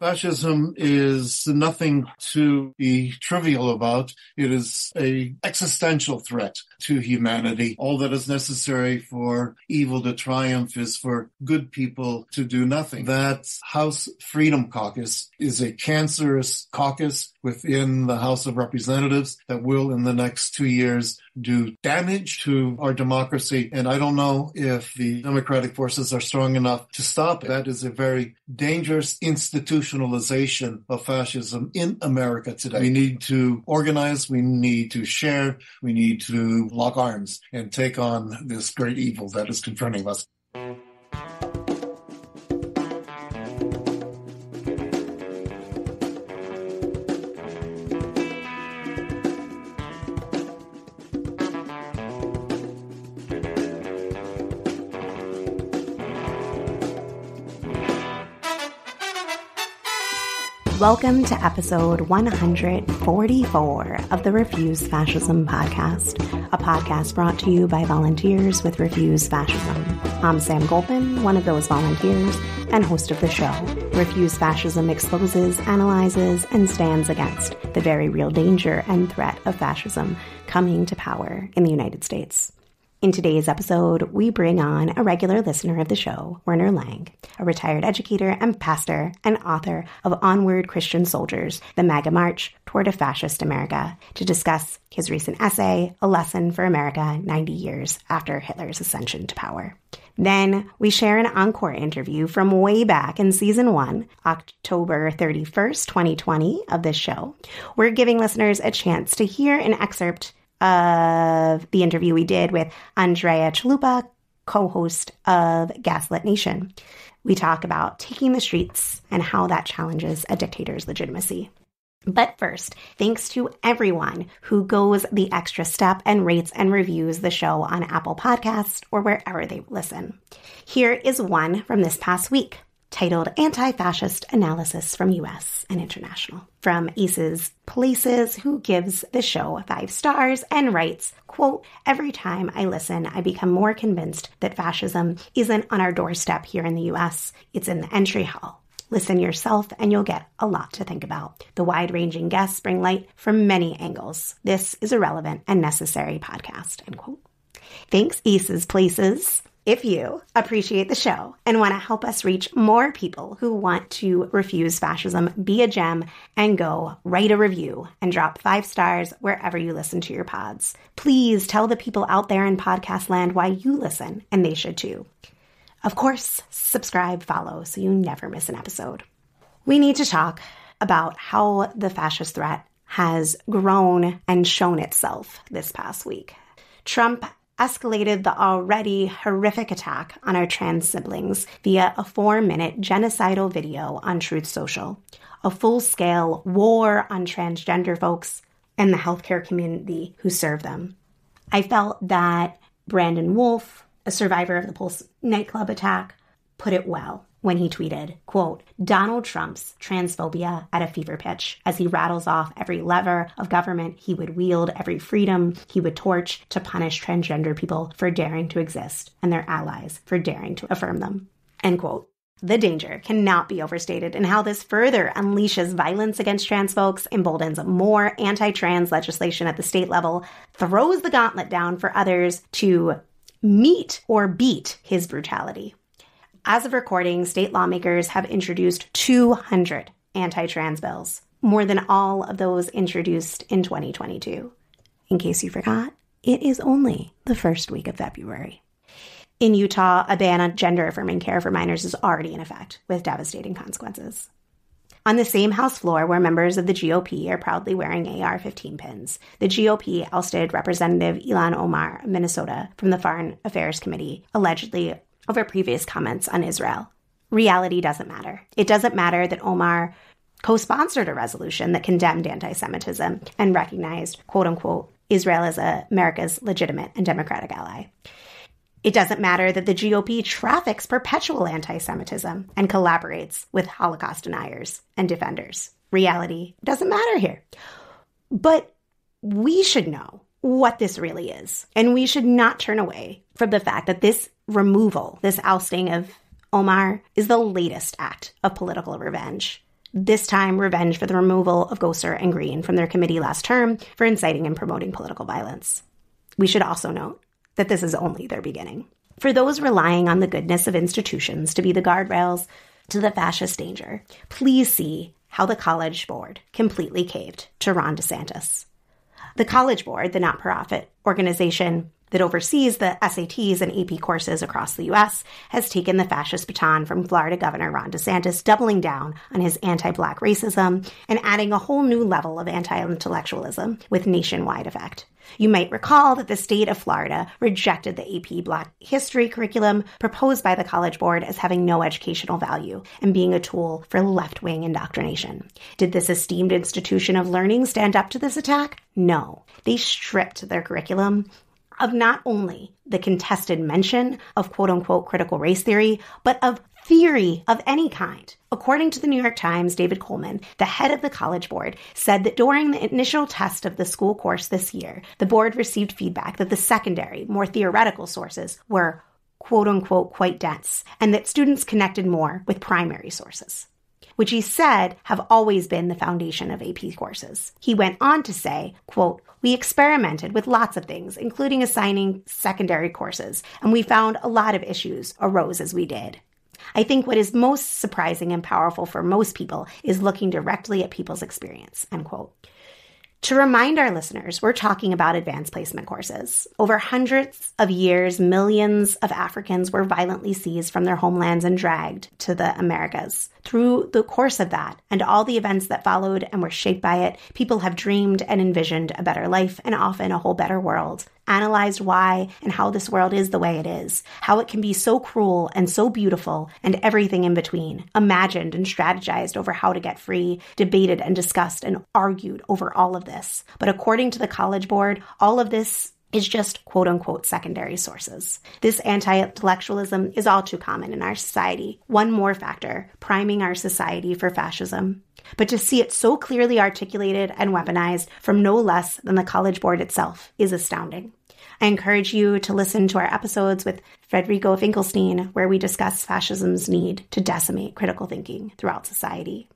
Fascism is nothing to be trivial about. It is an existential threat to humanity. All that is necessary for evil to triumph is for good people to do nothing. That House Freedom Caucus is a cancerous caucus within the House of Representatives that will, in the next 2 years, do damage to our democracy. And I don't know if the democratic forces are strong enough to stop it. That is a very dangerous institution. Of fascism in America today. We need to organize, we need to share, we need to lock arms and take on this great evil that is confronting us. Welcome to episode 144 of the Refuse Fascism podcast, a podcast brought to you by volunteers with Refuse Fascism. I'm Sam Goldman, one of those volunteers and host of the show. Refuse Fascism exposes, analyzes, and stands against the very real danger and threat of fascism coming to power in the United States. In today's episode, we bring on a regular listener of the show, Werner Lange, a retired educator and pastor and author of Onward Christian Soldiers, the MAGA March Toward a Fascist America, to discuss his recent essay, A Lesson for America 90 Years After Hitler's Ascension to Power. Then we share an encore interview from way back in Season 1, October 31st, 2020 of this show. We're giving listeners a chance to hear an excerpt of the interview we did with Andrea Chalupa, co-host of Gaslit Nation. We talk about taking the streets and how that challenges a dictator's legitimacy. But first, thanks to everyone who goes the extra step and rates and reviews the show on Apple Podcasts or wherever they listen. Here is one from this past week, titled Anti-Fascist Analysis from U.S. and International, from Aces Places, who gives the show 5 stars and writes, quote, "Every time I listen, I become more convinced that fascism isn't on our doorstep here in the U.S. It's in the entry hall. Listen yourself and you'll get a lot to think about. The wide-ranging guests bring light from many angles. This is a relevant and necessary podcast," end quote. Thanks, Aces Places. If you appreciate the show and want to help us reach more people who want to refuse fascism, be a gem and go write a review and drop 5 stars wherever you listen to your pods. Please tell the people out there in podcast land why you listen, and they should too. Of course, subscribe, follow, so you never miss an episode. We need to talk about how the fascist threat has grown and shown itself this past week. Trump escalated the already horrific attack on our trans siblings via a 4-minute genocidal video on Truth Social, a full-scale war on transgender folks and the healthcare community who serve them. I felt that Brandon Wolf, a survivor of the Pulse nightclub attack, put it well when he tweeted, quote, "Donald Trump's transphobia at a fever pitch as he rattles off every lever of government he would wield, every freedom he would torch to punish transgender people for daring to exist and their allies for daring to affirm them," end quote. The danger cannot be overstated, and how this further unleashes violence against trans folks, emboldens more anti-trans legislation at the state level, throws the gauntlet down for others to meet or beat his brutality. As of recording, state lawmakers have introduced 200 anti-trans bills, more than all of those introduced in 2022. In case you forgot, it is only the first week of February. In Utah, a ban on gender-affirming care for minors is already in effect, with devastating consequences. On the same House floor where members of the GOP are proudly wearing AR-15 pins, the GOP ousted Representative Ilhan Omar of Minnesota from the Foreign Affairs Committee, allegedly over previous comments on Israel. Reality doesn't matter. It doesn't matter that Omar co-sponsored a resolution that condemned anti-Semitism and recognized, quote-unquote, Israel as America's legitimate and democratic ally. It doesn't matter that the GOP traffics perpetual anti-Semitism and collaborates with Holocaust deniers and defenders. Reality doesn't matter here. But we should know what this really is, and we should not turn away from the fact that this removal, this ousting of Omar, is the latest act of political revenge. this time revenge for the removal of Gosar and Green from their committee last term for inciting and promoting political violence. We should also note that this is only their beginning. For those relying on the goodness of institutions to be the guardrails to the fascist danger, please see how the College Board completely caved to Ron DeSantis. The College Board, the not-for-profit organization that oversees the SATs and AP courses across the U.S., has taken the fascist baton from Florida Governor Ron DeSantis, doubling down on his anti-Black racism and adding a whole new level of anti-intellectualism with nationwide effect. You might recall that the state of Florida rejected the AP Black History curriculum proposed by the College Board as having no educational value and being a tool for left-wing indoctrination. Did this esteemed institution of learning stand up to this attack? No. They stripped their curriculum of not only the contested mention of quote-unquote critical race theory, but of theory of any kind. According to the New York Times, David Coleman, the head of the College Board, said that during the initial test of the school course this year, the board received feedback that the secondary, more theoretical sources were quote-unquote quite dense, and that students connected more with primary sources, which he said have always been the foundation of AP courses. He went on to say, quote, "We experimented with lots of things, including assigning secondary courses, and we found a lot of issues arose as we did. I think what is most surprising and powerful for most people is looking directly at people's experience," end quote. To remind our listeners, we're talking about advanced placement courses. Over hundreds of years, millions of Africans were violently seized from their homelands and dragged to the Americas. Through the course of that and all the events that followed and were shaped by it, people have dreamed and envisioned a better life and often a whole better world, analyzed why and how this world is the way it is, how it can be so cruel and so beautiful and everything in between, imagined and strategized over how to get free, debated and discussed and argued over all of this. But according to the College Board, all of this is just quote-unquote secondary sources. This anti-intellectualism is all too common in our society. One more factor, priming our society for fascism. But to see it so clearly articulated and weaponized from no less than the College Board itself is astounding. I encourage you to listen to our episodes with Federico Finkelstein, where we discuss fascism's need to decimate critical thinking throughout society.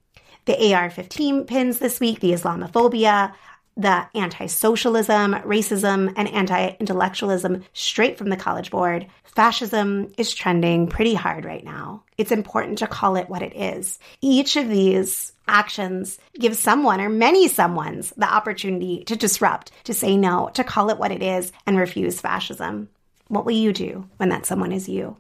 The AR-15 pins this week, the Islamophobia, the anti-socialism, racism, and anti-intellectualism straight from the College Board. Fascism is trending pretty hard right now. It's important to call it what it is. Each of these actions gives someone or many someones the opportunity to disrupt, to say no, to call it what it is, and refuse fascism. What will you do when that someone is you?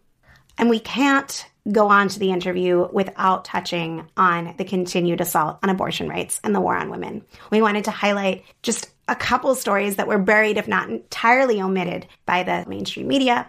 And we can't go on to the interview without touching on the continued assault on abortion rights and the war on women. We wanted to highlight just a couple stories that were buried, if not entirely omitted, by the mainstream media.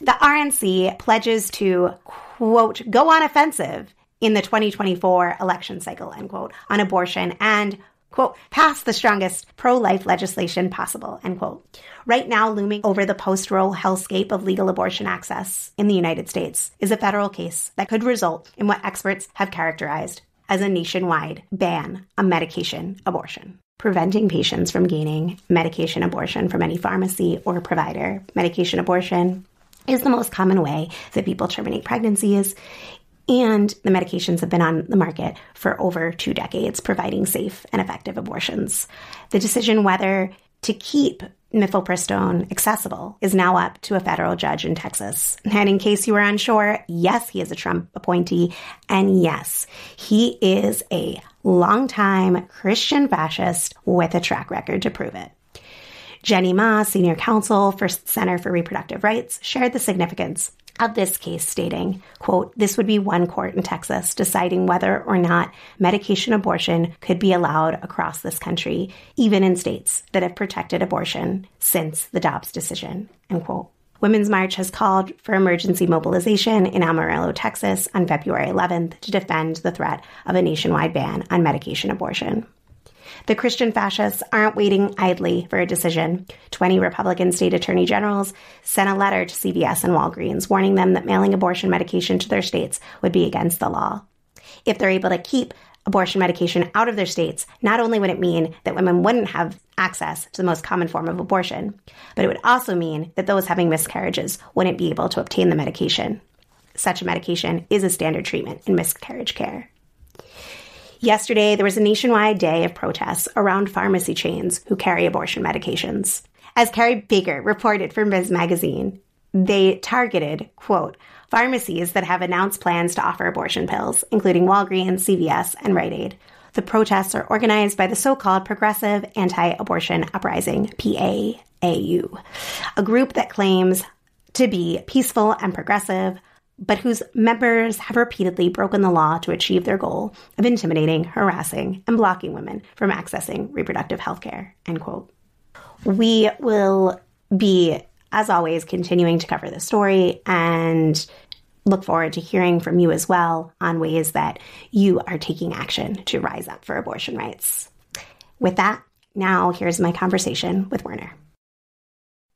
The RNC pledges to, quote, "go on offensive in the 2024 election cycle," end quote, on abortion and, quote, "pass the strongest pro-life legislation possible," end quote. Right now, looming over the post-Roe hellscape of legal abortion access in the United States is a federal case that could result in what experts have characterized as a nationwide ban on medication abortion, preventing patients from gaining medication abortion from any pharmacy or provider. Medication abortion is the most common way that people terminate pregnancies, and the medications have been on the market for over 2 decades, providing safe and effective abortions. The decision whether to keep mifepristone accessible is now up to a federal judge in Texas. And in case you were unsure, yes, he is a Trump appointee, and yes, he is a longtime Christian fascist with a track record to prove it. Jenny Ma, senior counsel for Center for Reproductive Rights, shared the significance of this case, stating, quote, "This would be one court in Texas deciding whether or not medication abortion could be allowed across this country, even in states that have protected abortion since the Dobbs decision," end quote. Women's March has called for emergency mobilization in Amarillo, Texas on February 11th to defend the threat of a nationwide ban on medication abortion. The Christian fascists aren't waiting idly for a decision. 20 Republican state attorney generals sent a letter to CVS and Walgreens warning them that mailing abortion medication to their states would be against the law. If they're able to keep abortion medication out of their states, not only would it mean that women wouldn't have access to the most common form of abortion, but it would also mean that those having miscarriages wouldn't be able to obtain the medication. Such a medication is a standard treatment in miscarriage care. Yesterday, there was a nationwide day of protests around pharmacy chains who carry abortion medications. As Carrie Baker reported for Ms. Magazine, they targeted, quote, pharmacies that have announced plans to offer abortion pills, including Walgreens, CVS, and Rite Aid. The protests are organized by the so-called Progressive Anti-Abortion Uprising, PAAU, a group that claims to be peaceful and progressive, but whose members have repeatedly broken the law to achieve their goal of intimidating, harassing, and blocking women from accessing reproductive health care, end quote. We will be, as always, continuing to cover this story and look forward to hearing from you as well on ways that you are taking action to rise up for abortion rights. With that, now here's my conversation with Werner.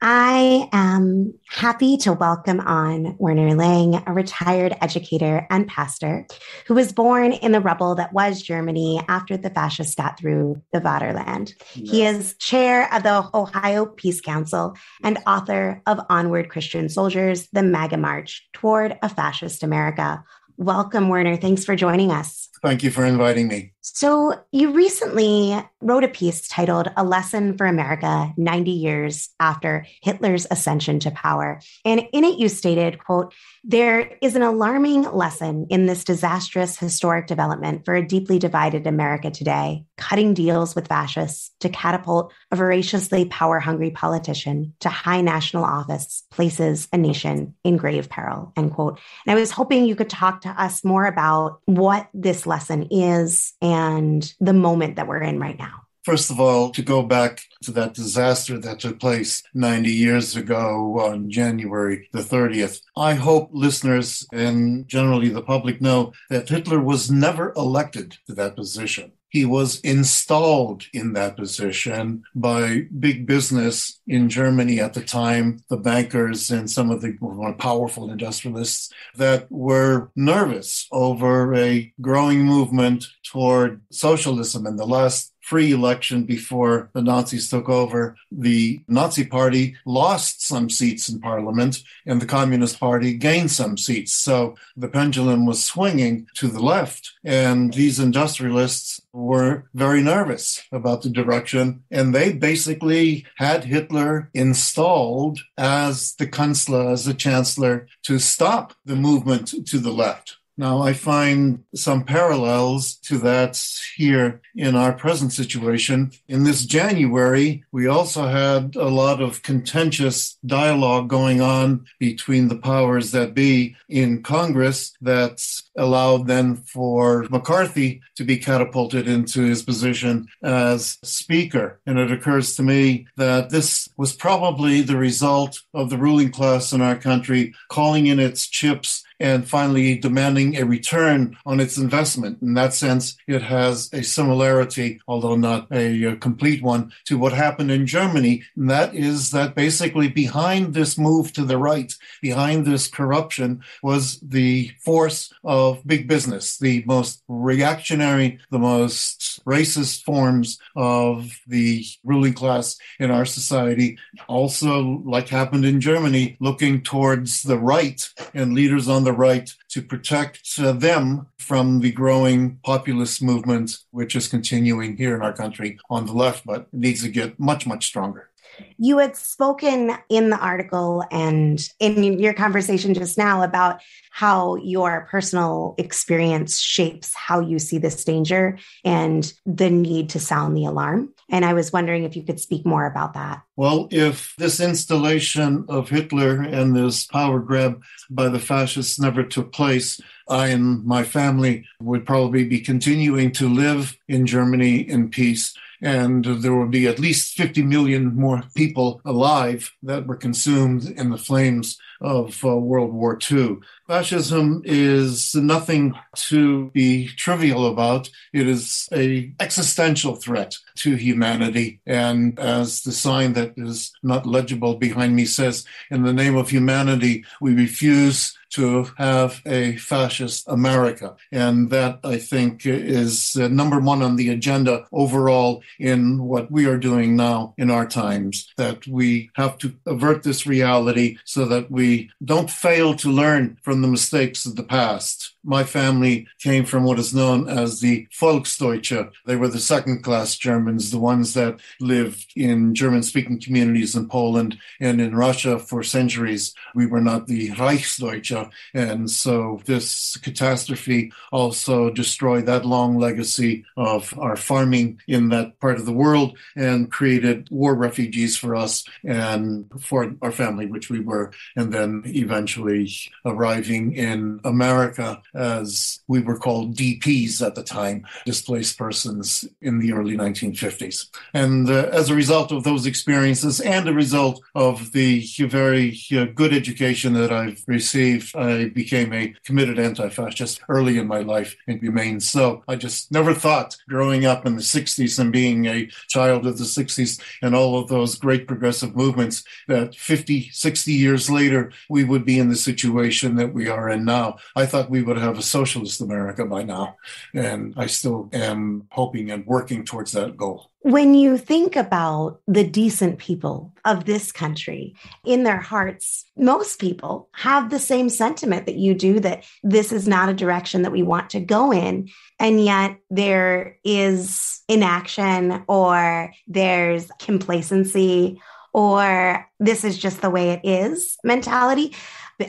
I am happy to welcome on Werner Lange, a retired educator and pastor who was born in the rubble that was Germany after the fascists got through the Vaterland. Yes. He is chair of the Ohio Peace Council and author of Onward Christian Soldiers, the MAGA March Toward a Fascist America. Welcome, Werner. Thanks for joining us. Thank you for inviting me. So you recently wrote a piece titled A Lesson for America, 90 Years After Hitler's Ascension to Power. And in it, you stated, quote, there is an alarming lesson in this disastrous historic development for a deeply divided America today, cutting deals with fascists to catapult a voraciously power-hungry politician to high national office, places a nation in grave peril, end quote. And I was hoping you could talk to us more about what this lesson is and the moment that we're in right now. First of all, to go back to that disaster that took place 90 years ago on January the 30th, I hope listeners and generally the public know that Hitler was never elected to that position. He was installed in that position by big business in Germany at the time, the bankers and some of the more powerful industrialists that were nervous over a growing movement toward socialism. In the last free election before the Nazis took over, the Nazi Party lost some seats in parliament and the Communist Party gained some seats. So the pendulum was swinging to the left, and these industrialists were very nervous about the direction, and they basically had Hitler installed as the Kanzler, as the chancellor, to stop the movement to the left. Now, I find some parallels to that here in our present situation. In this January, we also had a lot of contentious dialogue going on between the powers that be in Congress that allowed then for McCarthy to be catapulted into his position as Speaker. And it occurs to me that this was probably the result of the ruling class in our country calling in its chips and finally demanding a return on its investment. In that sense, it has a similarity, although not a complete one, to what happened in Germany. And that is that basically behind this move to the right, behind this corruption, was the force of big business, the most reactionary, the most racist forms of the ruling class in our society. Also, like happened in Germany, looking towards the right and leaders on the right to protect them from the growing populist movement, which is continuing here in our country on the left, but needs to get much, much stronger. You had spoken in the article and in your conversation just now about how your personal experience shapes how you see this danger and the need to sound the alarm. And I was wondering if you could speak more about that. Well, if this installation of Hitler and this power grab by the fascists never took place, I and my family would probably be continuing to live in Germany in peace. And there would be at least 50 million more people alive that were consumed in the flames of World War II. Fascism is nothing to be trivial about. It is an existential threat to humanity. And as the sign that is not legible behind me says, in the name of humanity, we refuse to have a fascist America. And that, I think, is number one on the agenda overall in what we are doing now in our times, that we have to avert this reality so that we don't fail to learn from the mistakes of the past. My family came from what is known as the Volksdeutsche. They were the second-class Germans, the ones that lived in German-speaking communities in Poland and in Russia for centuries. We were not the Reichsdeutsche. And so this catastrophe also destroyed that long legacy of our farming in that part of the world and created war refugees for us and for our family, which we were, and then eventually arriving in America as we were called DPs at the time, displaced persons in the early 1950s. And as a result of those experiences and a result of the very good education that I've received, I became a committed anti-fascist early in my life and remained so. I just never thought growing up in the 60s and being a child of the 60s and all of those great progressive movements that 50, 60 years later, we would be in the situation that we are in now. I thought we would have a socialist America by now, and I still am hoping and working towards that goal. When you think about the decent people of this country, in their hearts, most people have the same sentiment that you do, that this is not a direction that we want to go in. And yet there is inaction, or there's complacency, or this is just the way it is mentality.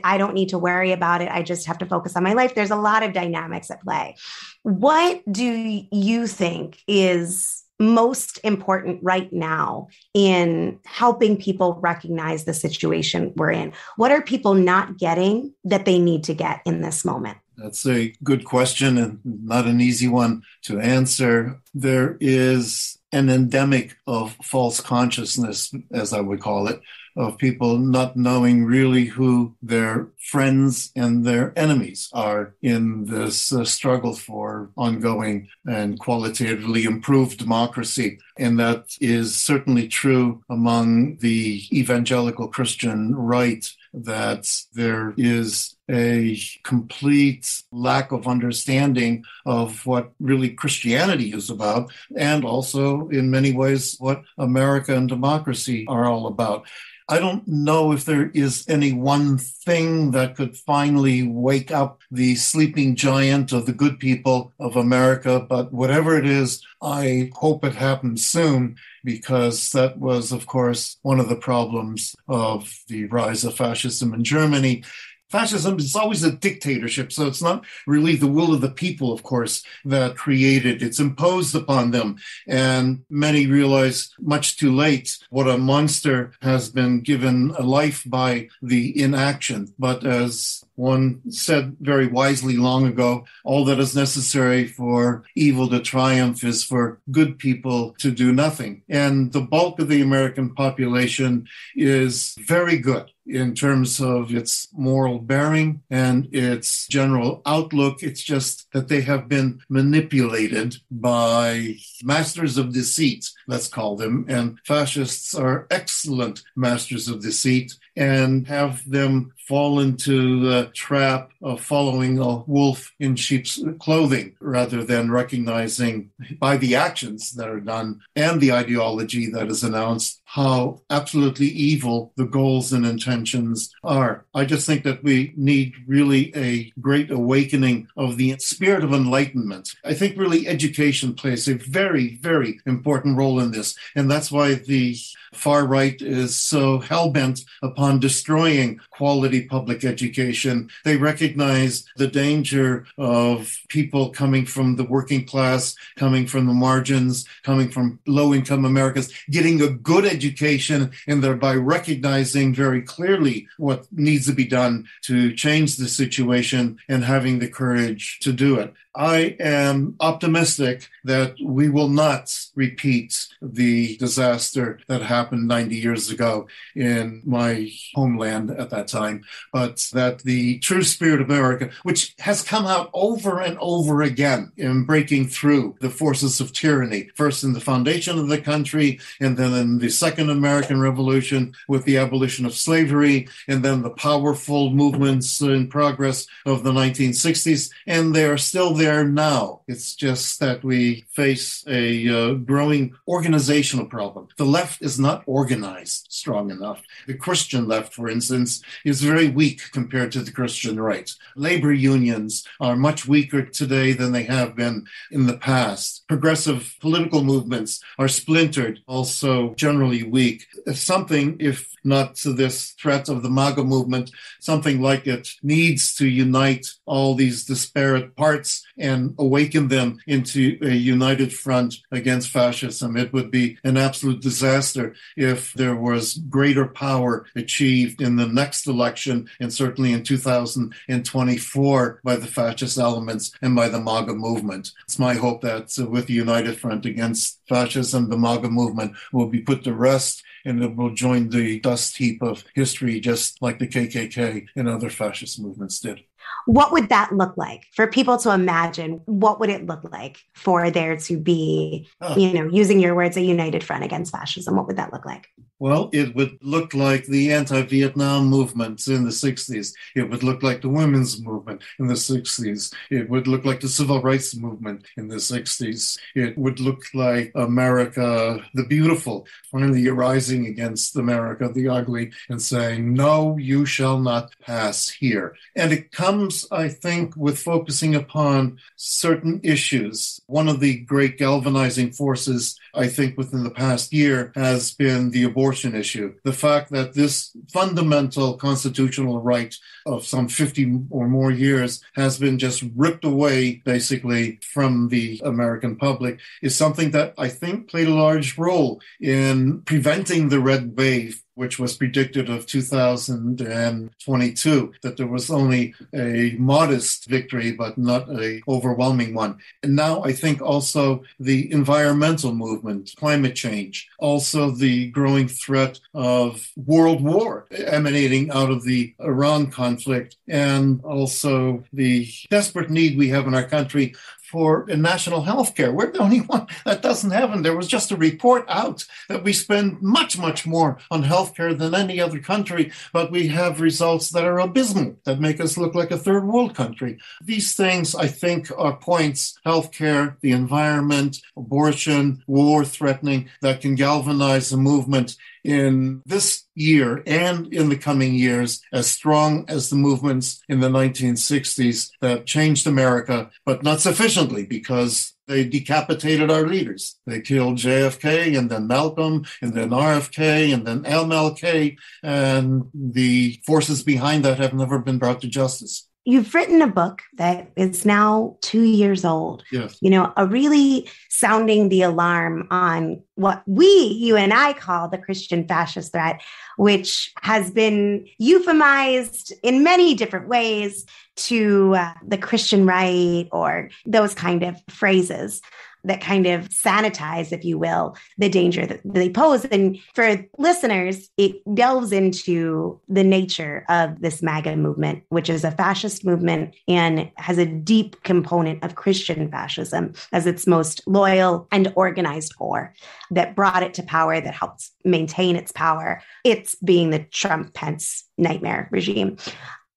I don't need to worry about it. I just have to focus on my life. There's a lot of dynamics at play. What do you think is most important right now in helping people recognize the situation we're in? What are people not getting that they need to get in this moment? That's a good question and not an easy one to answer. There is an endemic of false consciousness, as I would call it, of people not knowing really who their friends and their enemies are in this struggle for ongoing and qualitatively improved democracy. And that is certainly true among the evangelical Christian right, that there is a complete lack of understanding of what really Christianity is about, and also in many ways what America and democracy are all about. I don't know if there is any one thing that could finally wake up the sleeping giant of the good people of America, but whatever it is, I hope it happens soon, because that was, of course, one of the problems of the rise of fascism in Germany. Fascism is always a dictatorship, so it's not really the will of the people, of course, that created. It's imposed upon them, and many realize much too late what a monster has been given a life by the inaction. But as one said very wisely long ago, all that is necessary for evil to triumph is for good people to do nothing. And the bulk of the American population is very good in terms of its moral bearing and its general outlook. It's just that they have been manipulated by masters of deceit, let's call them. And fascists are excellent masters of deceit and have them fall into the trap of following a wolf in sheep's clothing rather than recognizing by the actions that are done and the ideology that is announced how absolutely evil the goals and intentions are. I just think that we need really a great awakening of the spirit of enlightenment. I think really education plays a very, very important role in this. And that's why the far right is so hell-bent upon destroying quality public education. They recognize the danger of people coming from the working class, coming from the margins, coming from low-income Americans, getting a good education, and thereby recognizing very clearly what needs to be done to change the situation and having the courage to do it. I am optimistic that we will not repeat the disaster that happened 90 years ago in my homeland at that time, but that the true spirit of America, which has come out over and over again in breaking through the forces of tyranny, first in the foundation of the country, and then in the Second American Revolution with the abolition of slavery, and then the powerful movements in progress of the 1960s, and they are still there now. It's just that we face a growing organization organizational problem. The left is not organized strong enough. The Christian left, for instance, is very weak compared to the Christian right. Labor unions are much weaker today than they have been in the past. Progressive political movements are splintered, also generally weak. Something, if not to this threat of the MAGA movement, something like it needs to unite all these disparate parts and awaken them into a united front against fascism. It would be an absolute disaster if there was greater power achieved in the next election, and certainly in 2024, by the fascist elements and by the MAGA movement. It's my hope that with the united front against fascism, the MAGA movement will be put to rest, and it will join the dust heap of history, just like the KKK and other fascist movements did. What would that look like for people to imagine? What would it look like for there to be, using your words, a united front against fascism? What would that look like? Well, it would look like the anti-Vietnam movements in the 60s. It would look like the women's movement in the 60s. It would look like the civil rights movement in the 60s. It would look like America the Beautiful, finally rising against America the Ugly and saying, no, you shall not pass here. And it comes, I think, with focusing upon certain issues. One of the great galvanizing forces, I think, within the past year has been the abortion issue. The fact that this fundamental constitutional right of some 50 or more years has been just ripped away, basically, from the American public is something that I think played a large role in preventing the red wave, which was predicted of 2022, that there was only a modest victory, but not an overwhelming one. And now I think also the environmental movement, climate change, also the growing threat of world war emanating out of the Iran conflict, and also the desperate need we have in our country for national health care. We're the only one that doesn't have them. There was just a report out that we spend much, much more on health care than any other country, but we have results that are abysmal, that make us look like a third world country. These things, I think, are points, health care, the environment, abortion, war threatening, that can galvanize the movement in this year and in the coming years, as strong as the movements in the 1960s that changed America, but not sufficiently, because they decapitated our leaders. They killed JFK and then Malcolm and then RFK and then MLK, and the forces behind that have never been brought to justice. You've written a book that is now 2 years old, yes. Really sounding the alarm on what you and I call the Christian fascist threat, which has been euphemized in many different ways to the Christian right, or those kind of phrases that kind of sanitize, if you will, the danger that they pose. And for listeners, it delves into the nature of this MAGA movement, which is a fascist movement and has a deep component of Christian fascism as its most loyal and organized core that brought it to power, that helped maintain its power, its being the Trump-Pence nightmare regime.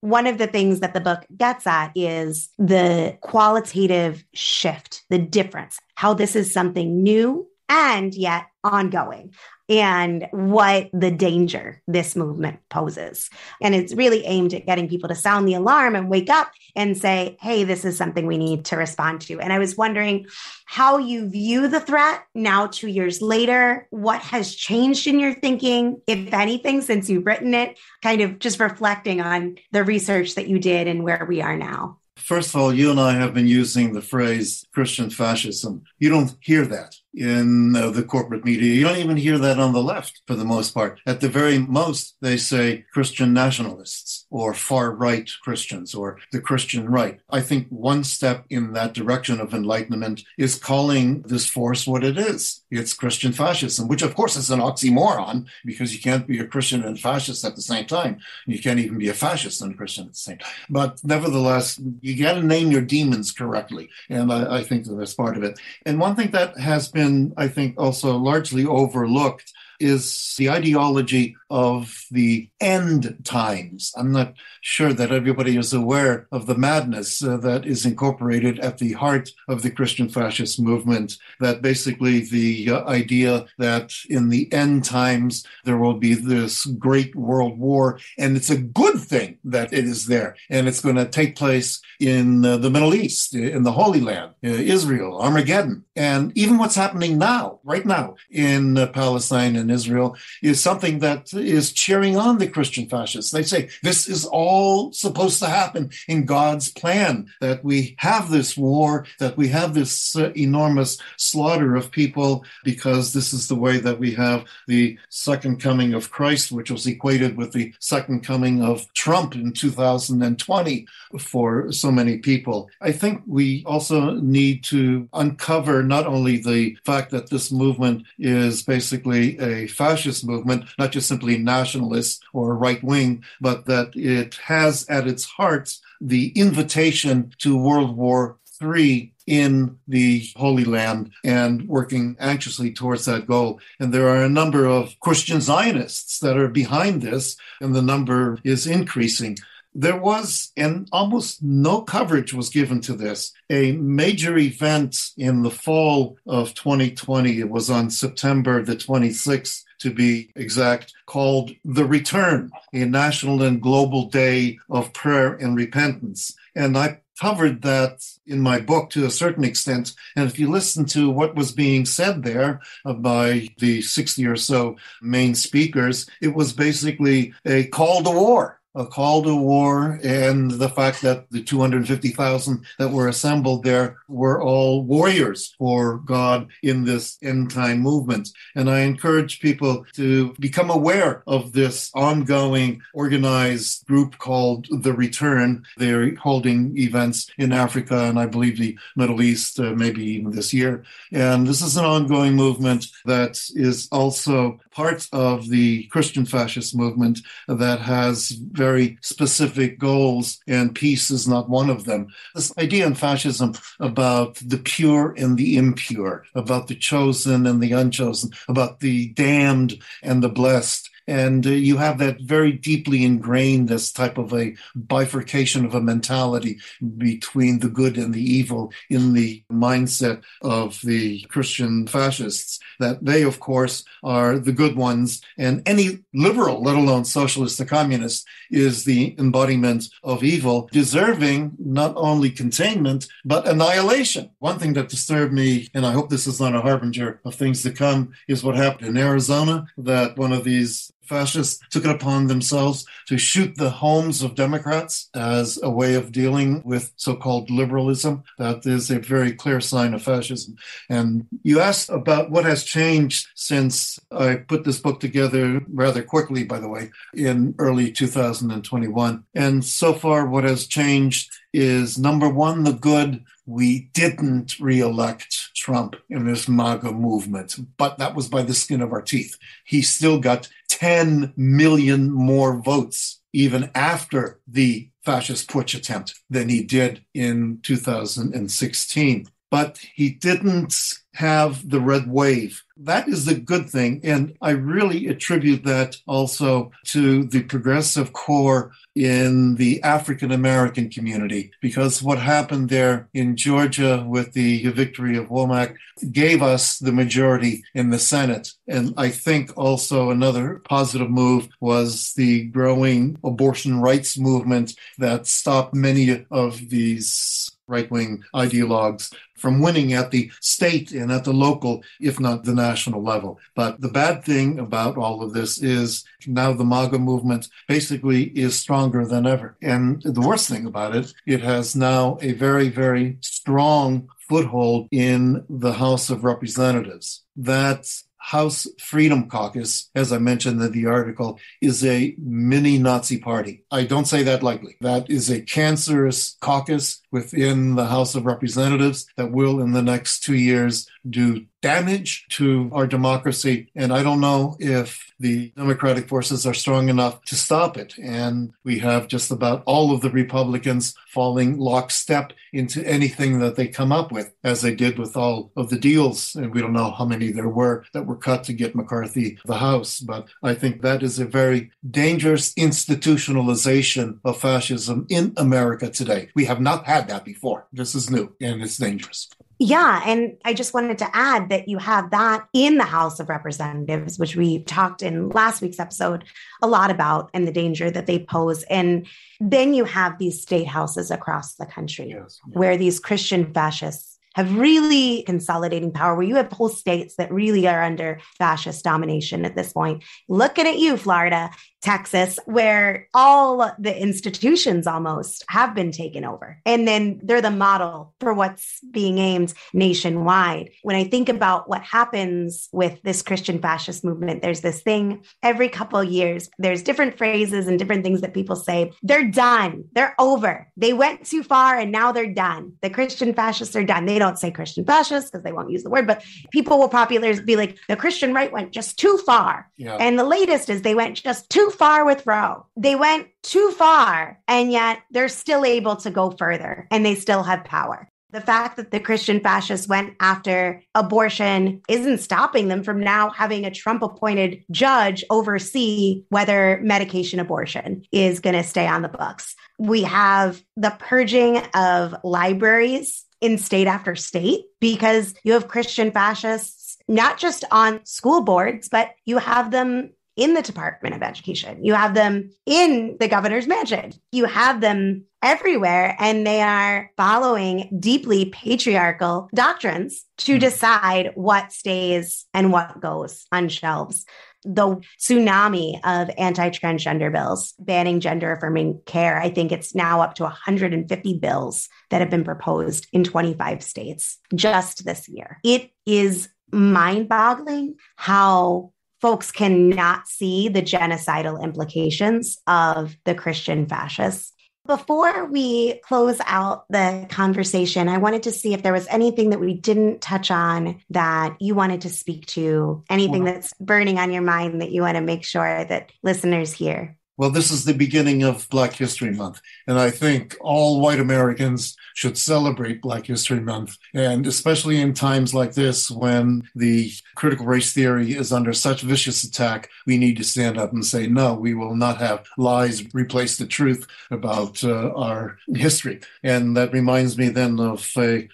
One of the things that the book gets at is the qualitative shift, the difference, how this is something new and yet ongoing, and what the danger this movement poses. And it's really aimed at getting people to sound the alarm and wake up and say, hey, this is something we need to respond to. And I was wondering how you view the threat now, 2 years later. What has changed in your thinking, if anything, since you've written it, kind of just reflecting on the research that you did and where we are now? First of all, you and I have been using the phrase Christian fascism. You don't hear that in the corporate media. You don't even hear that on the left, for the most part. At the very most, they say Christian nationalists or far-right Christians or the Christian right. I think one step in that direction of enlightenment is calling this force what it is. It's Christian fascism, which of course is an oxymoron, because you can't be a Christian and fascist at the same time. You can't even be a fascist and a Christian at the same time. But nevertheless, you got to name your demons correctly. And I think that that's part of it. And one thing that has been, I think, also largely overlooked is the ideology of the end times. I'm not sure that everybody is aware of the madness that is incorporated at the heart of the Christian fascist movement, that basically the idea that in the end times there will be this great world war, and it's a good thing that it is there, and it's going to take place in the Middle East, in the Holy Land, Israel, Armageddon. And even what's happening now, right now, in Palestine and Israel is something that is cheering on the Christian fascists. They say, this is all supposed to happen in God's plan, that we have this war, that we have this enormous slaughter of people, because this is the way that we have the second coming of Christ, which was equated with the second coming of Trump in 2020 for so many people. I think we also need to uncover not only the fact that this movement is basically a fascist movement, not just simply nationalist or right-wing, but that it has at its heart the invitation to World War III in the Holy Land and working anxiously towards that goal. And there are a number of Christian Zionists that are behind this, and the number is increasing. There was, and almost no coverage was given to this, a major event in the fall of 2020. It was on September the 26th, to be exact, called The Return, a national and global day of prayer and repentance. And I covered that in my book to a certain extent. And if you listen to what was being said there by the 60 or so main speakers, it was basically a call to war. A call to war, and the fact that the 250,000 that were assembled there were all warriors for God in this end time movement. And I encourage people to become aware of this ongoing organized group called The Return. They're holding events in Africa and I believe the Middle East, maybe even this year. And this is an ongoing movement that is also part of the Christian fascist movement that has very specific goals, and peace is not one of them. This idea in fascism about the pure and the impure, about the chosen and the unchosen, about the damned and the blessed. And you have that very deeply ingrained, this type of a bifurcation of a mentality between the good and the evil in the mindset of the Christian fascists, that they, of course, are the good ones. And any liberal, let alone socialist or communist, is the embodiment of evil, deserving not only containment, but annihilation. One thing that disturbed me, and I hope this is not a harbinger of things to come, is what happened in Arizona, that one of these fascists took it upon themselves to shoot the homes of Democrats as a way of dealing with so-called liberalism. That is a very clear sign of fascism. And you asked about what has changed since I put this book together rather quickly, by the way, in early 2021. And so far, what has changed is, number one, the good. We didn't re-elect Trump in this MAGA movement, but that was by the skin of our teeth. He still got 10 million more votes, even after the fascist putsch attempt, than he did in 2016. But he didn't have the red wave. That is the good thing. And I really attribute that also to the progressive core in the African-American community, because what happened there in Georgia with the victory of Womack gave us the majority in the Senate. And I think also another positive move was the growing abortion rights movement that stopped many of these right-wing ideologues from winning at the state and at the local, if not the national level. But the bad thing about all of this is now the MAGA movement basically is stronger than ever. And the worst thing about it, it has now a very, very strong foothold in the House of Representatives. That's House Freedom Caucus, as I mentioned in the article, is a mini-Nazi party. I don't say that lightly. That is a cancerous caucus within the House of Representatives that will, in the next 2 years, do damage to our democracy. And I don't know if the Democratic forces are strong enough to stop it. And we have just about all of the Republicans falling lockstep into anything that they come up with, as they did with all of the deals. And we don't know how many there were that were cut to get McCarthy the House. But I think that is a very dangerous institutionalization of fascism in America today. We have not had that before. This is new and it's dangerous. Yeah. And I just wanted to add that you have that in the House of Representatives, which we talked in last week's episode a lot about, and the danger that they pose. And then you have these state houses across the country, yes, where these Christian fascists have really consolidating power, where you have whole states that really are under fascist domination at this point. Looking at you, Florida, Texas, where all the institutions almost have been taken over. And then they're the model for what's being aimed nationwide. When I think about what happens with this Christian fascist movement, there's this thing every couple of years, there's different phrases and different things that people say. They're done. They're over. They went too far and now they're done. The Christian fascists are done. They don't say Christian fascists because they won't use the word, but people will popularly be like, the Christian right went just too far. Yeah. And the latest is they went just too far with Roe. They went too far, and yet they're still able to go further and they still have power. The fact that the Christian fascists went after abortion isn't stopping them from now having a Trump-appointed judge oversee whether medication abortion is going to stay on the books. We have the purging of libraries in state after state because you have Christian fascists, not just on school boards, but you have them in the Department of Education. You have them in the governor's mansion. You have them everywhere, and they are following deeply patriarchal doctrines to decide what stays and what goes on shelves. The tsunami of anti-transgender bills, banning gender-affirming care, I think it's now up to 150 bills that have been proposed in 25 states just this year. It is mind-boggling how folks cannot see the genocidal implications of the Christian fascists. Before we close out the conversation, I wanted to see if there was anything that we didn't touch on that you wanted to speak to, anything that's burning on your mind that you want to make sure that listeners hear. Well, this is the beginning of Black History Month, and I think all white Americans should celebrate Black History Month, and especially in times like this when the critical race theory is under such vicious attack, we need to stand up and say, no, we will not have lies replace the truth about our history. And that reminds me then of a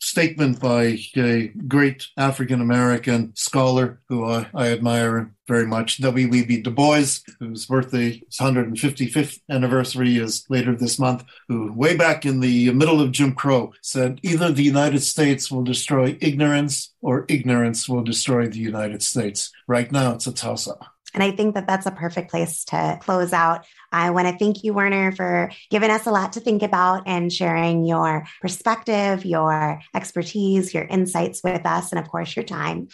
statement by a great African-American scholar who I admire very much, W.E.B. Du Bois, whose birthday, his 155th anniversary is later this month, who way back in the middle of Jim Crow said, either the United States will destroy ignorance or ignorance will destroy the United States. Right now, it's a toss-up. And I think that that's a perfect place to close out. I want to thank you, Werner, for giving us a lot to think about and sharing your perspective, your expertise, your insights with us, and of course, your time.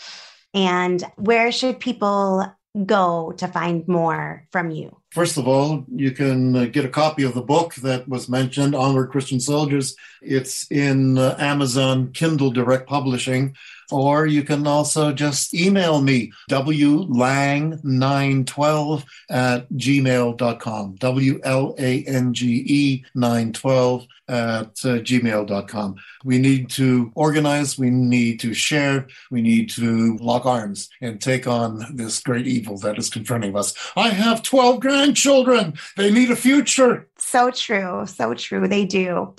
And where should people go to find more from you? First of all, you can get a copy of the book that was mentioned, Onward Christian Soldiers. It's in Amazon Kindle Direct Publishing. Or you can also just email me, wlang912@gmail.com, WLANGE 912 at gmail.com. We need to organize, we need to share, we need to lock arms and take on this great evil that is confronting us. I have 12 grandchildren. They need a future. So true. So true. They do.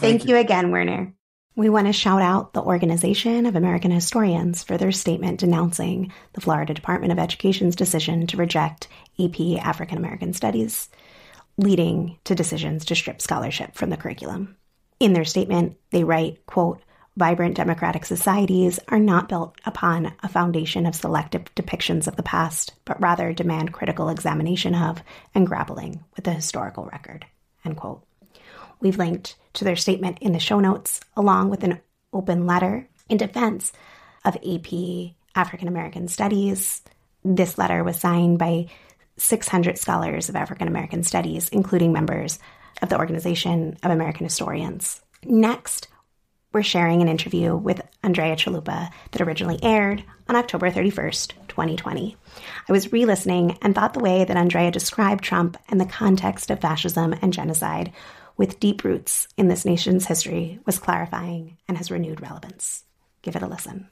Thank you again, Werner. We want to shout out the Organization of American Historians for their statement denouncing the Florida Department of Education's decision to reject AP African American Studies, leading to decisions to strip scholarship from the curriculum. In their statement, they write, quote, "Vibrant democratic societies are not built upon a foundation of selective depictions of the past, but rather demand critical examination of and grappling with the historical record," end quote. We've linked to their statement in the show notes, along with an open letter in defense of AP African American Studies. This letter was signed by 600 scholars of African American Studies, including members of the Organization of American Historians. Next, We're sharing an interview with Andrea Chalupa that originally aired on October 31st, 2020. I was re-listening and thought the way that Andrea described Trump and the context of fascism and genocide with deep roots in this nation's history was clarifying and has renewed relevance. Give it a listen.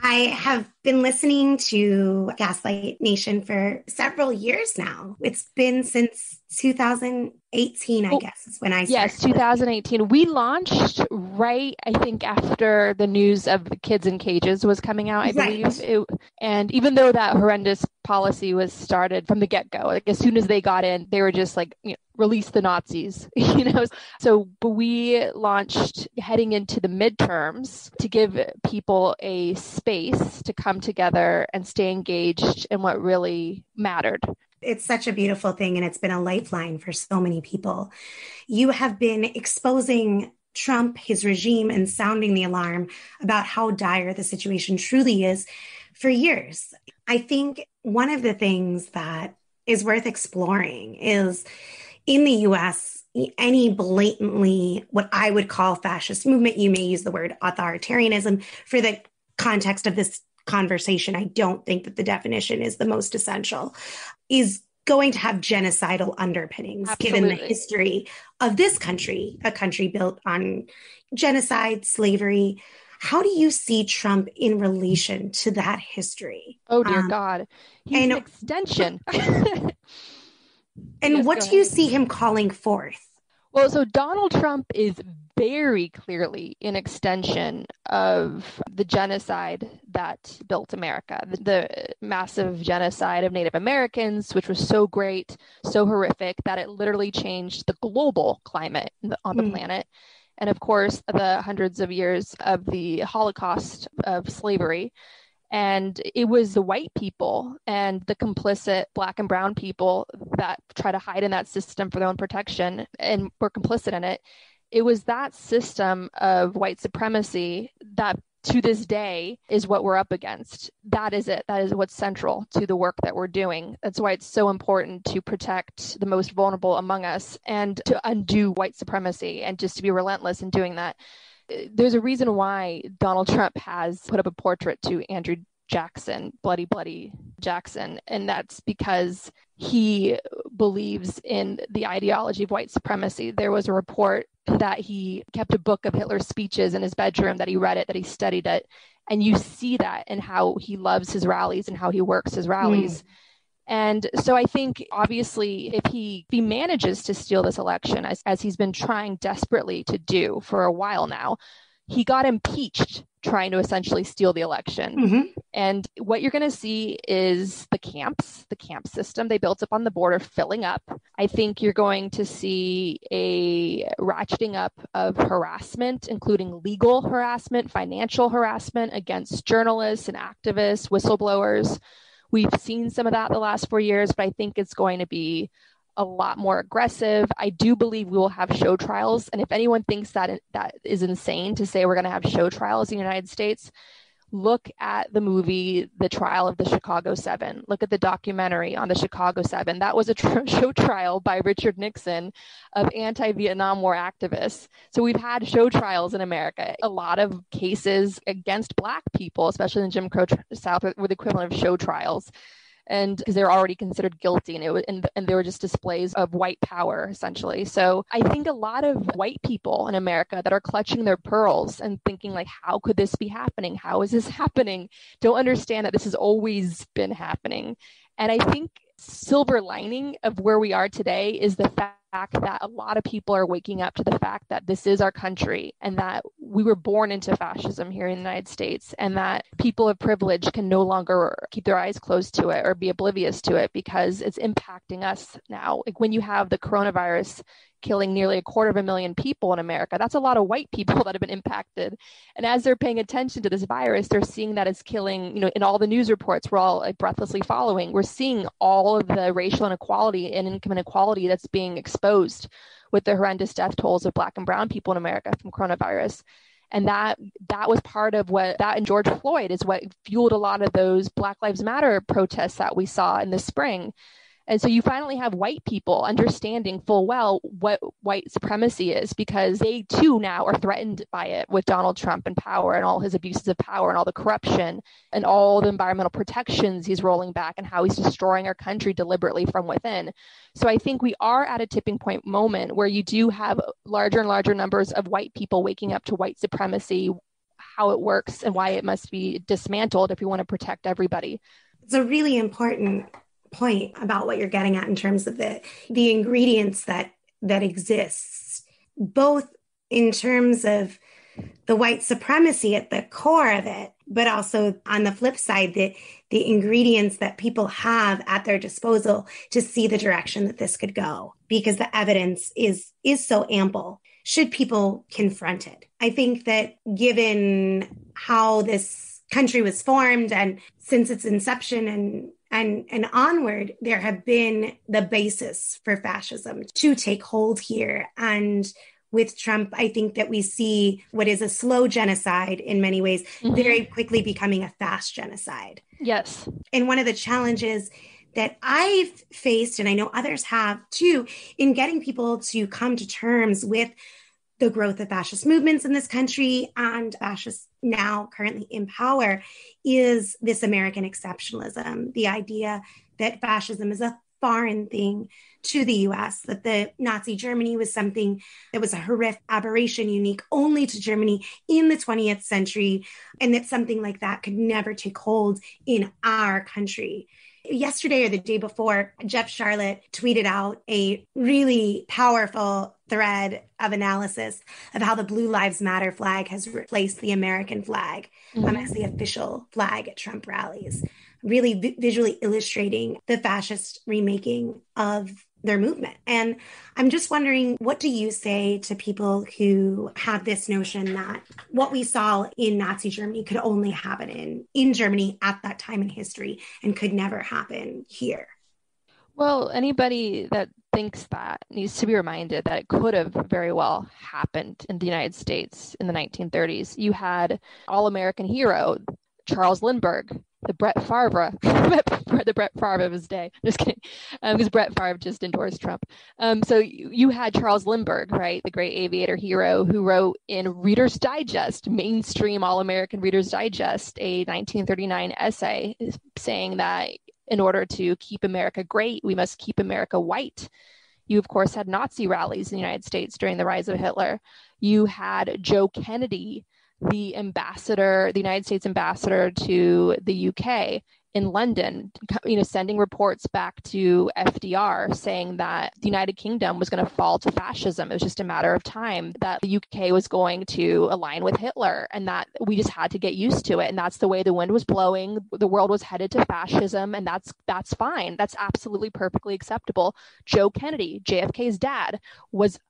I have been listening to Gaslit Nation for several years now. It's been since 2018, I guess, is when I started. Yes, 2018. We launched right, I think, after the news of the kids in cages was coming out, I believe. And even though that horrendous policy was started from the get-go, like as soon as they got in, they were just like, you know, release the Nazis, you know. So but we launched heading into the midterms to give people a space to come together and stay engaged in what really mattered. It's such a beautiful thing, and it's been a lifeline for so many people. You have been exposing Trump, his regime, and sounding the alarm about how dire the situation truly is for years. I think one of the things that is worth exploring is in the U.S., any blatantly what I would call fascist movement, you may use the word authoritarianism for the context of this conversation. I don't think that the definition is the most essential, is going to have genocidal underpinnings. Absolutely. Given the history of this country, a country built on genocide, slavery. How do you see Trump in relation to that history? Oh, dear God. He's an extension. And yes, what do you see him calling forth? Well, so Donald Trump is very clearly an extension of the genocide that built America, the massive genocide of Native Americans, which was so great, so horrific, that it literally changed the global climate on the planet. And of course, the hundreds of years of the Holocaust of slavery. And it was the white people and the complicit Black and brown people that try to hide in that system for their own protection and were complicit in it. It was that system of white supremacy that to this day is what we're up against. That is it. That is what's central to the work that we're doing. That's why it's so important to protect the most vulnerable among us and to undo white supremacy and just to be relentless in doing that. There's a reason why Donald Trump has put up a portrait to Andrew Jackson, Bloody, Bloody Jackson. And that's because he believes in the ideology of white supremacy. There was a report that he kept a book of Hitler's speeches in his bedroom, that he read it, that he studied it. And you see that in how he loves his rallies and how he works his rallies. And so I think, obviously, if he manages to steal this election, as he's been trying desperately to do for a while now, he got impeached trying to essentially steal the election. And what you're going to see is the camp system they built up on the border filling up. I think you're going to see a ratcheting up of harassment, including legal harassment, financial harassment against journalists and activists, whistleblowers. We've seen some of that in the last 4 years, but I think it's going to be a lot more aggressive. I do believe we will have show trials. And if anyone thinks that is insane to say we're going to have show trials in the United States, look at the movie, The Trial of the Chicago Seven. Look at the documentary on the Chicago Seven. That was a show trial by Richard Nixon of anti-Vietnam War activists. So we've had show trials in America. A lot of cases against Black people, especially in Jim Crow South, were the equivalent of show trials. And because they were already considered guilty, and they were just displays of white power, essentially. So I think a lot of white people in America that are clutching their pearls and thinking, like, how could this be happening? How is this happening? Don't understand that this has always been happening. And I think silver lining of where we are today is the fact that a lot of people are waking up to the fact that this is our country and that we were born into fascism here in the United States, and that people of privilege can no longer keep their eyes closed to it or be oblivious to it because it's impacting us now. Like when you have the coronavirus killing nearly 250,000 people in America, that's a lot of white people that have been impacted. And as they're paying attention to this virus, they're seeing that it's killing, you know, in all the news reports we're all like breathlessly following, we're seeing all of the racial inequality and income inequality that's being exposed with the horrendous death tolls of Black and brown people in America from coronavirus. And that was part of what that, and George Floyd is what fueled a lot of those Black Lives Matter protests that we saw in the spring. And so you finally have white people understanding full well what white supremacy is, because they too now are threatened by it with Donald Trump in power and all his abuses of power and all the corruption and all the environmental protections he's rolling back and how he's destroying our country deliberately from within. So I think we are at a tipping point moment where you do have larger and larger numbers of white people waking up to white supremacy, how it works and why it must be dismantled if we want to protect everybody. It's a really important point about what you're getting at in terms of the ingredients that exists, both in terms of the white supremacy at the core of it, but also on the flip side, the ingredients that people have at their disposal to see the direction that this could go, because the evidence is so ample should people confront it. I think that given how this country was formed and since its inception and onward, there have been the basis for fascism to take hold here. And with Trump, I think that we see what is a slow genocide in many ways, mm-hmm. very quickly becoming a fast genocide. Yes. And one of the challenges that I've faced, and I know others have too, in getting people to come to terms with the growth of fascist movements in this country and fascists now currently in power, is this American exceptionalism, the idea that fascism is a foreign thing to the US, that the Nazi Germany was something that was a horrific aberration unique only to Germany in the 20th century, and that something like that could never take hold in our country. Yesterday or the day before, Jeff Charlotte tweeted out a really powerful thread of analysis of how the Blue Lives Matter flag has replaced the American flag as the official flag at Trump rallies, really visually illustrating the fascist remaking of their movement. And I'm just wondering, what do you say to people who have this notion that what we saw in Nazi Germany could only happen in Germany at that time in history and could never happen here? Well, anybody that thinks that needs to be reminded that it could have very well happened in the United States in the 1930s. You had all-American hero Charles Lindbergh, the Brett Favre of his day. Just kidding, because Brett Favre just endorsed Trump. So you had Charles Lindbergh, right, the great aviator hero who wrote in Reader's Digest, mainstream all-American Reader's Digest, a 1939 essay saying that in order to keep America great, we must keep America white. You, of course, had Nazi rallies in the United States during the rise of Hitler. You had Joe Kennedy, the ambassador, the United States ambassador to the UK in London, sending reports back to FDR saying that the United Kingdom was going to fall to fascism. It was just a matter of time that the UK was going to align with Hitler and that we just had to get used to it. And that's the way the wind was blowing. The world was headed to fascism, and that's fine. That's absolutely perfectly acceptable. Joe Kennedy, JFK's dad, was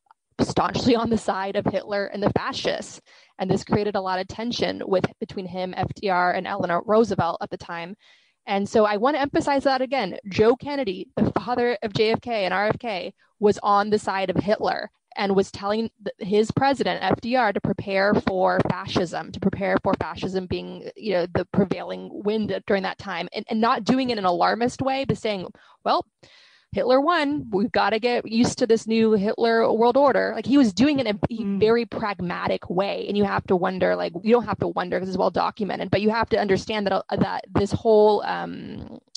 staunchly on the side of Hitler and the fascists. And this created a lot of tension between him, FDR, and Eleanor Roosevelt at the time. And so I want to emphasize that again. Joe Kennedy, the father of JFK and RFK, was on the side of Hitler and was telling his president, FDR, to prepare for fascism being, the prevailing wind during that time, and not doing it in an alarmist way, but saying, well, Hitler won. We've got to get used to this new Hitler world order. Like, he was doing it in a very pragmatic way. And you have to wonder, you don't have to wonder because it's well documented, but you have to understand that this whole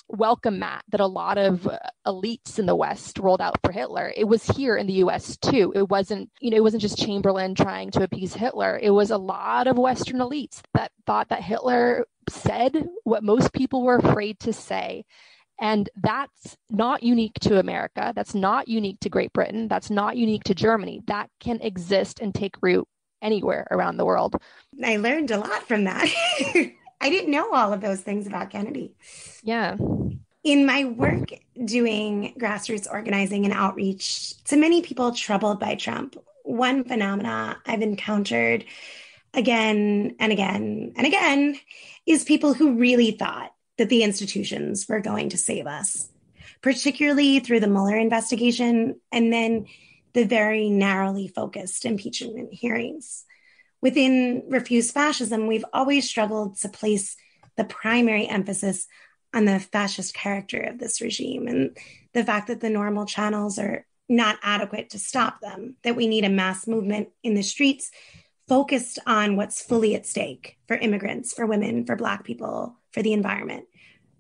welcome mat that a lot of elites in the West rolled out for Hitler, it was here in the U.S. too. It wasn't, it wasn't just Chamberlain trying to appease Hitler. It was a lot of Western elites that thought that Hitler said what most people were afraid to say. And that's not unique to America. That's not unique to Great Britain. That's not unique to Germany. That can exist and take root anywhere around the world. I learned a lot from that. I didn't know all of those things about Kennedy. Yeah. In my work doing grassroots organizing and outreach to many people troubled by Trump, one phenomena I've encountered again and again and again is people who really thought that the institutions were going to save us, particularly through the Mueller investigation and then the very narrowly focused impeachment hearings. Within Refuse Fascism, we've always struggled to place the primary emphasis on the fascist character of this regime and the fact that the normal channels are not adequate to stop them, that we need a mass movement in the streets focused on what's fully at stake for immigrants, for women, for Black people, for the environment,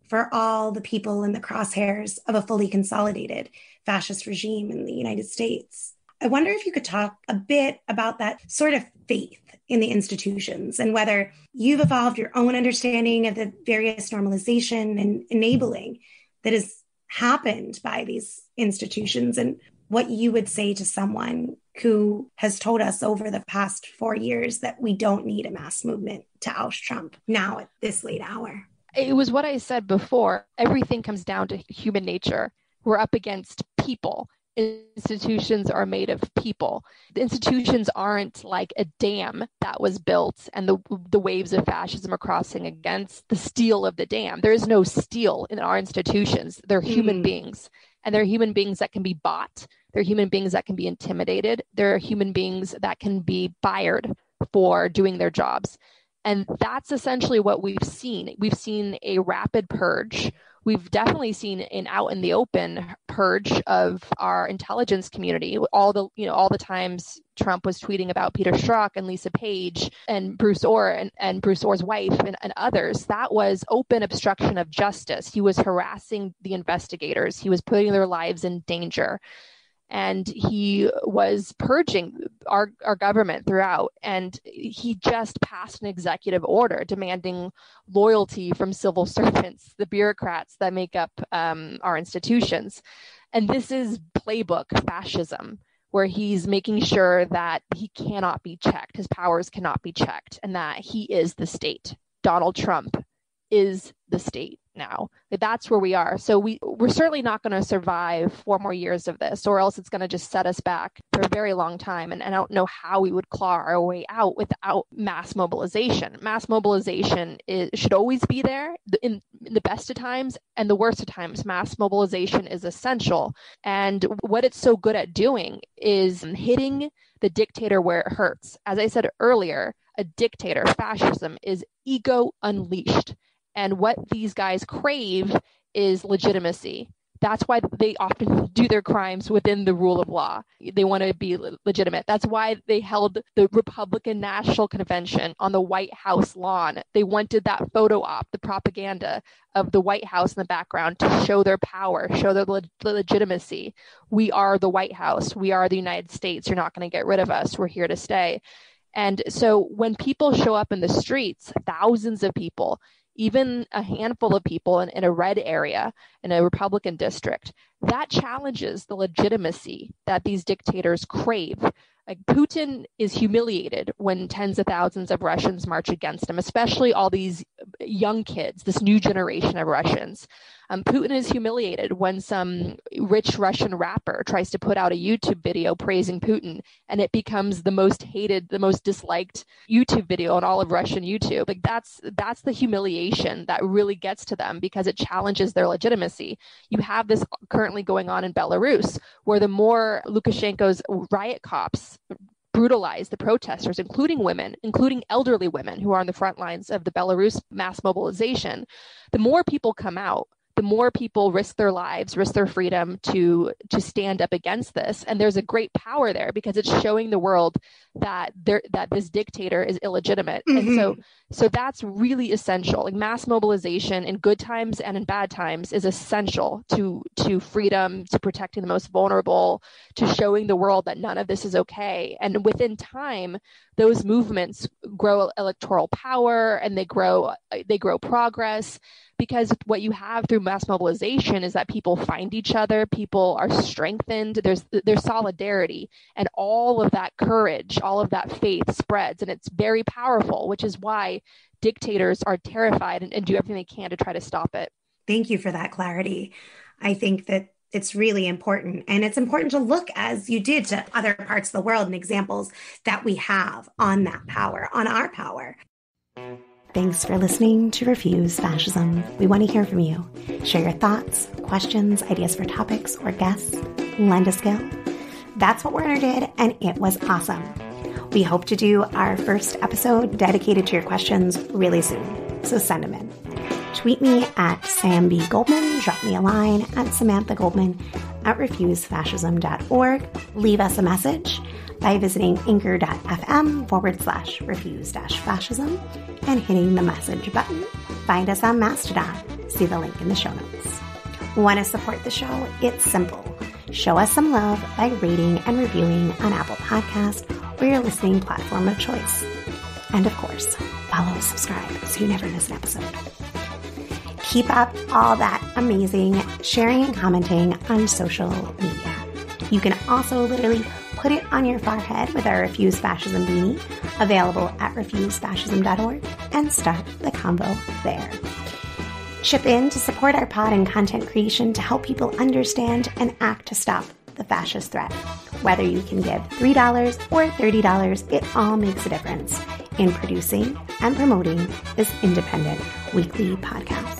for all the people in the crosshairs of a fully consolidated fascist regime in the United States. I wonder if you could talk a bit about that sort of faith in the institutions and whether you've evolved your own understanding of the various normalization and enabling that has happened by these institutions and what you would say to someone who has told us over the past 4 years that we don't need a mass movement to oust Trump now at this late hour. It was what I said before. Everything comes down to human nature. We're up against people. Institutions are made of people. The institutions aren't like a dam that was built and the waves of fascism are crossing against the steel of the dam. There is no steel in our institutions. They're human beings, and they're human beings that can be bought. They're human beings that can be intimidated. They're human beings that can be fired for doing their jobs. And that's essentially what we've seen. We've seen a rapid purge. We've definitely seen an out in the open purge of our intelligence community. All the times Trump was tweeting about Peter Strzok and Lisa Page and Bruce Ohr and Bruce Ohr's wife and others, that was open obstruction of justice. He was harassing the investigators. He was putting their lives in danger. And he was purging our government throughout. And he just passed an executive order demanding loyalty from civil servants, the bureaucrats that make up our institutions. And this is playbook fascism, where he's making sure that he cannot be checked, his powers cannot be checked, and that he is the state. Donald Trump is the state now. That's where we are. So we're certainly not going to survive 4 more years of this, or else it's going to just set us back for a very long time. And I don't know how we would claw our way out without mass mobilization. Mass mobilization should always be there in the best of times and the worst of times. Mass mobilization is essential. And what it's so good at doing is hitting the dictator where it hurts. As I said earlier, a dictator, fascism, is ego unleashed. And what these guys crave is legitimacy. That's why they often do their crimes within the rule of law. They want to be legitimate. That's why they held the Republican National Convention on the White House lawn. They wanted that photo op, the propaganda of the White House in the background to show their power, show their legitimacy. We are the White House. We are the United States. You're not going to get rid of us. We're here to stay. And so when people show up in the streets, thousands of people, even a handful of people in a red area, in a Republican district, that challenges the legitimacy that these dictators crave. Like Putin is humiliated when tens of thousands of Russians march against him, especially all these young kids, this new generation of Russians. Putin is humiliated when some rich Russian rapper tries to put out a YouTube video praising Putin, and it becomes the most hated, the most disliked YouTube video on all of Russian YouTube. Like that's the humiliation that really gets to them because it challenges their legitimacy. You have this currently going on in Belarus, where the more Lukashenko's riot cops brutalize the protesters, including women, including elderly women who are on the front lines of the Belarus mass mobilization, the more people come out, the more people risk their lives, risk their freedom to stand up against this. And there's a great power there because it's showing the world that this dictator is illegitimate. Mm-hmm. And so that's really essential. Like mass mobilization in good times and in bad times is essential to freedom, to protecting the most vulnerable, to showing the world that none of this is okay. And within time, those movements grow electoral power and they grow progress. Because what you have through mass mobilization is that people find each other, people are strengthened, there's solidarity, and all of that courage, all of that faith spreads, and it's very powerful, which is why dictators are terrified and do everything they can to try to stop it. Thank you for that clarity. I think that it's really important. And it's important to look, as you did, to other parts of the world and examples that we have on that power, on our power. Thanks for listening to Refuse Fascism. We want to hear from you. Share your thoughts, questions, ideas for topics, or guests. Lend a skill. That's what Werner did, and it was awesome. We hope to do our first episode dedicated to your questions really soon, so send them in. Tweet me at Sam B. Goldman, drop me a line at Samantha Goldman at refusefascism.org. Leave us a message by visiting anchor.fm/refuse-fascism and hitting the message button. Find us on Mastodon. See the link in the show notes. Want to support the show? It's simple. Show us some love by rating and reviewing on Apple Podcasts or your listening platform of choice. And of course, follow, subscribe, so you never miss an episode. Keep up all that amazing sharing and commenting on social media. You can also literally put it on your forehead with our Refuse Fascism beanie, available at refusefascism.org, and start the combo there. Chip in to support our pod and content creation to help people understand and act to stop the fascist threat. Whether you can give $3 or $30, it all makes a difference in producing and promoting this independent weekly podcast.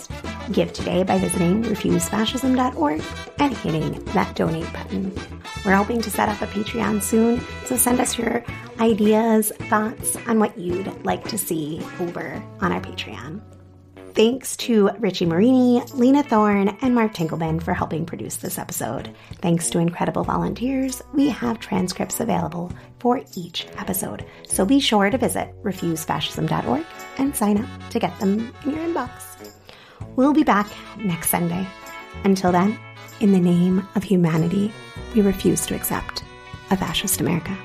Give today by visiting refusefascism.org and hitting that donate button. We're hoping to set up a Patreon soon, so send us your ideas, thoughts on what you'd like to see over on our Patreon. Thanks to Richie Marini, Lena Thorne, and Mark Tinkleman for helping produce this episode. Thanks to incredible volunteers, we have transcripts available for each episode, so be sure to visit refusefascism.org and sign up to get them in your inbox. We'll be back next Sunday. Until then, in the name of humanity, we refuse to accept a fascist America.